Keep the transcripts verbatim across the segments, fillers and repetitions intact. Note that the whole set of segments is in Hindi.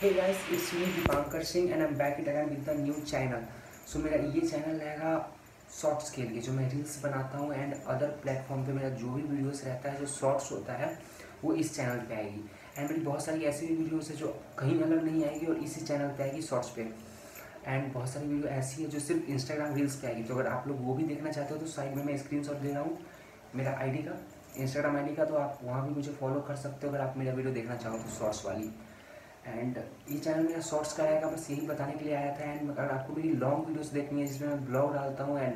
Hey guys, it's me Dipankar Singh and I am back again with the new channel. So मेरा ये चैनल रहेगा शॉर्ट्स के लिए, जो मैं रील्स बनाता हूँ एंड अदर प्लेटफॉर्म पे मेरा जो भी वीडियोस रहता है, जो शॉर्ट्स होता है वो इस चैनल पे आएगी। एंड मेरी बहुत सारी ऐसी वीडियोस है जो कहीं अलग नहीं आएगी और इसी चैनल पर आएगी शॉर्ट्स पे। एंड बहुत सारी वीडियो ऐसी है जो सिर्फ इंस्टाग्राम रील्स पर आएगी, तो अगर आप लोग वो भी देखना चाहते हो तो साइड में मैं स्क्रीन शॉट दे रहा हूँ मेरा आई डी का, इंस्टाग्राम आई डी का, तो आप वहाँ भी मुझे फॉलो कर सकते हो अगर आप मेरा वीडियो देखना चाहो तो शॉर्ट्स वाली। एंड ये चैनल मेरा शॉर्ट्स का आएगा, बस यही बताने के लिए आया था। एंड अगर आपको मेरी लॉन्ग वीडियोस देखनी है जिसमें मैं ब्लॉग डालता हूँ, एंड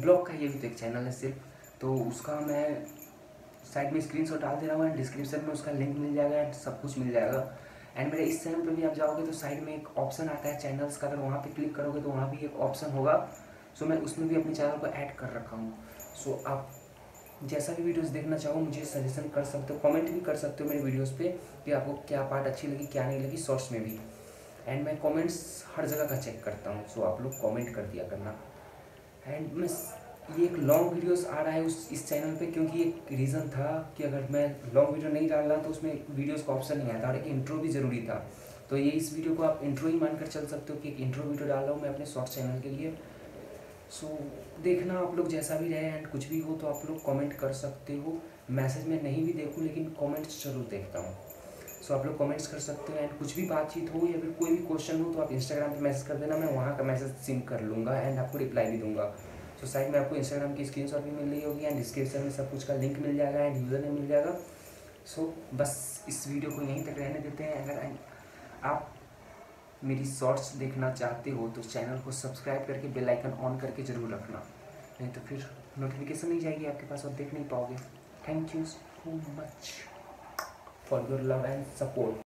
ब्लॉग का ये भी तो एक चैनल है सिर्फ, तो उसका मैं साइड में स्क्रीनशॉट डाल दे रहा हूँ एंड डिस्क्रिप्शन में उसका लिंक मिल जाएगा एंड सब कुछ मिल जाएगा। एंड मेरे इस चैनल पर भी आप जाओगे तो साइड में एक ऑप्शन आता है चैनल्स का, अगर वहाँ पर क्लिक करोगे तो वहाँ भी एक ऑप्शन होगा। सो मैं उसमें भी अपने चैनल को ऐड कर रखा हूँ। सो आप जैसा भी वीडियोस देखना चाहो मुझे सजेशन कर सकते हो, कमेंट भी कर सकते हो मेरे वीडियोस पे कि आपको क्या पार्ट अच्छी लगी क्या नहीं लगी शॉर्ट्स में भी। एंड मैं कमेंट्स हर जगह का चेक करता हूँ, सो आप लोग कमेंट कर दिया करना। एंड मैं ये एक लॉन्ग वीडियोस आ रहा है उस इस चैनल पे क्योंकि एक रीज़न था कि अगर मैं लॉन्ग वीडियो नहीं डाल रहा तो उसमें वीडियोज़ का ऑप्शन नहीं आया था और एक इंट्रो भी ज़रूरी था, तो ये इस वीडियो को आप इंट्रो ही मानकर चल सकते हो कि एक इंट्रो वीडियो डाल रहा हूँ मैं अपने शॉर्ट्स चैनल के लिए। सो so, देखना आप लोग जैसा भी रहे, एंड कुछ भी हो तो आप लोग कमेंट कर सकते हो। मैसेज में नहीं भी देखूं लेकिन कमेंट्स जरूर देखता हूँ। सो so, आप लोग कमेंट्स कर सकते हो, एंड कुछ भी बातचीत हो या फिर कोई भी क्वेश्चन हो तो आप इंस्टाग्राम पे मैसेज कर देना, मैं वहाँ का मैसेज सिंक कर लूँगा एंड आपको रिप्लाई भी दूँगा। सो so, साइड में आपको इंस्टाग्राम की स्क्रीनशॉट भी मिल रही होगी एंड डिस्क्रिप्शन में सब कुछ का लिंक मिल जाएगा एंड यूज़र नेम मिल जाएगा। सो so, बस इस वीडियो को यहीं तक रहने देते हैं। अगर आप मेरी शॉर्ट्स देखना चाहते हो तो चैनल को सब्सक्राइब करके बेल आइकन ऑन करके ज़रूर रखना, नहीं तो फिर नोटिफिकेशन नहीं जाएगी आपके पास और देख नहीं पाओगे। Thank you so much for your love and support.